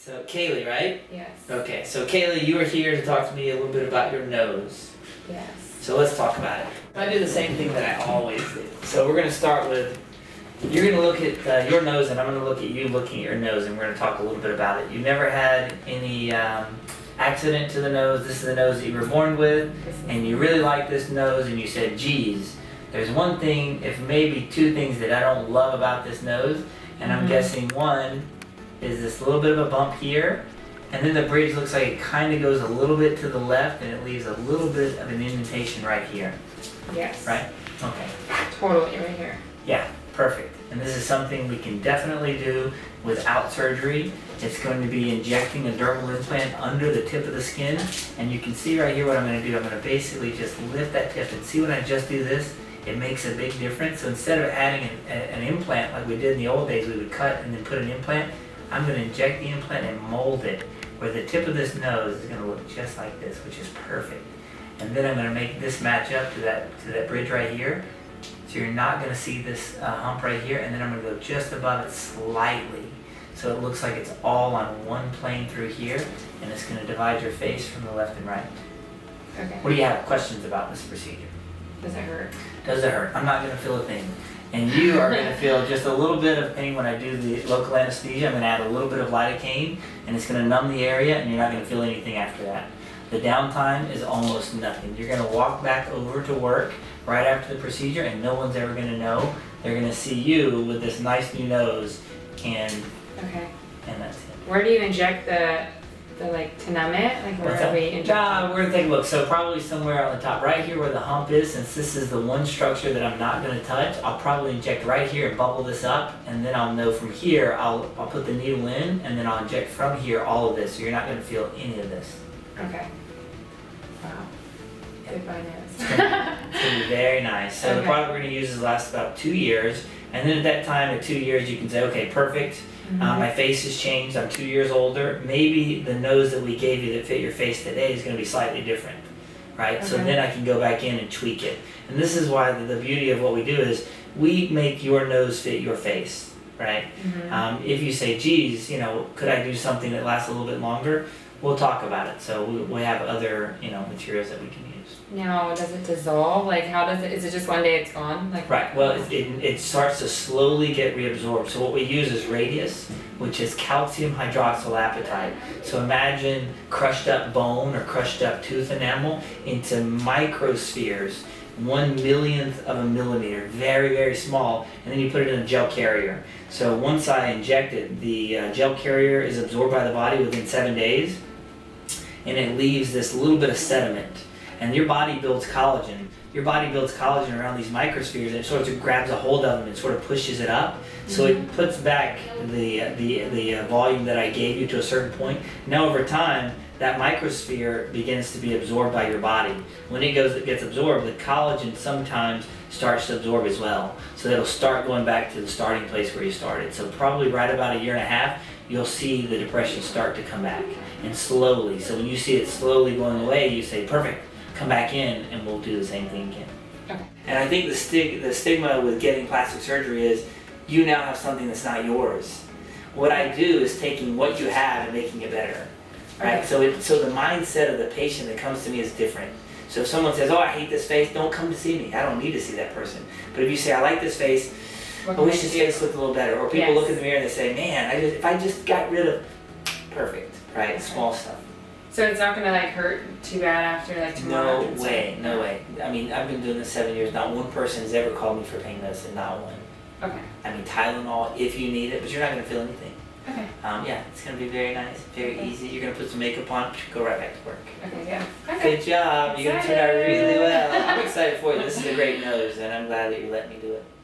So Kaylee, right? Yes. Okay, so Kaylee, you are here to talk to me a little bit about your nose. Yes. So let's talk about it. I do the same thing that I always do. So we're going to start with, you're going to look at your nose and I'm going to look at you looking at your nose and we're going to talk a little bit about it. You never had any accident to the nose. This is the nose that you were born with and you really like this nose and you said, geez, there's one thing, if maybe two things that I don't love about this nose, and I'm guessing one is this little bit of a bump here, and then the bridge looks like it kind of goes a little bit to the left and it leaves a little bit of an indentation right here. Yes. Right? Okay. Totally right here. Yeah, perfect. And this is something we can definitely do without surgery. It's going to be injecting a dermal implant under the tip of the skin, and you can see right here what I'm going to do. I'm going to basically just lift that tip, and see when I just do this? It makes a big difference. So instead of adding an implant like we did in the old days, we would cut and then put an implant. I'm going to inject the implant and mold it where the tip of this nose is going to look just like this, which is perfect. And then I'm going to make this match up to that bridge right here. So you're not going to see this hump right here. And then I'm going to go just above it slightly. So it looks like it's all on one plane through here. And it's going to divide your face from the left and right. Okay. What do you have questions about this procedure? Does it hurt? Does it hurt? I'm not going to feel a thing. And you are going to feel just a little bit of pain when I do the local anesthesia. I'm going to add a little bit of lidocaine, and it's going to numb the area, and you're not going to feel anything after that. The downtime is almost nothing. You're going to walk back over to work right after the procedure, and no one's ever going to know. They're going to see you with this nice new nose, and that's it. Where do you inject the like to numb it? Like where are we injecting? We're going to take a look. So probably somewhere on the top right here where the hump is, since this is the one structure that I'm not going to touch, I'll probably inject right here and bubble this up, and then I'll know from here, I'll put the needle in, and then I'll inject from here all of this, so you're not going to feel any of this. Okay. Wow. Goodbye nose. It's going to be very nice. So okay. The product we're going to use is lasts about 2 years, and then at that time, at 2 years, you can say, okay, perfect. My face has changed, I'm 2 years older, maybe the nose that we gave you that fit your face today is going to be slightly different, right? Okay. So then I can go back in and tweak it. And this is why the beauty of what we do is we make your nose fit your face, right? If you say, geez, you know, could I do something that lasts a little bit longer? We'll talk about it. So we have other, you know, materials that we can use. Now, does it dissolve? Like, how does it? Is it just one day it's gone? Like, right. Well, it starts to slowly get reabsorbed. So what we use is Radiesse, which is calcium hydroxylapatite. So imagine crushed up bone or crushed up tooth enamel into microspheres, 1/1,000,000th of a millimeter, very, very small, and then you put it in a gel carrier. So once I inject it, the gel carrier is absorbed by the body within 7 days, and it leaves this little bit of sediment. And your body builds collagen. Your body builds collagen around these microspheres, and it sort of grabs a hold of them and sort of pushes it up. So it puts back the volume that I gave you to a certain point. Now over time, that microsphere begins to be absorbed by your body. When it gets absorbed, the collagen sometimes starts to absorb as well. So it'll start going back to the starting place where you started. So probably right about 1.5 years, you'll see the depression start to come back, and slowly. So when you see it slowly going away, you say, perfect. Come back in and we'll do the same thing again. Okay. And I think the stigma with getting plastic surgery is you now have something that's not yours. What I do is taking what you have and making it better. Right? Okay. So the mindset of the patient that comes to me is different. So if someone says, oh, I hate this face, don't come to see me. I don't need to see that person. But if you say, I like this face, I wish this face looked a little better. Or people look in the mirror and they say, man, if I just got rid of, perfect, right? Okay. Small stuff. So it's not going to like hurt too bad after like tomorrow? No way, no way. I mean, I've been doing this 7 years. Not one person has ever called me for pain medicine, not one. Okay. I mean, Tylenol if you need it, but you're not going to feel anything. Okay. Yeah, it's going to be very nice, very easy. You're going to put some makeup on, go right back to work. Okay, yeah. Okay. Good job. You're going to turn out really well. I'm excited for you. This is a great nose, and I'm glad that you let me do it.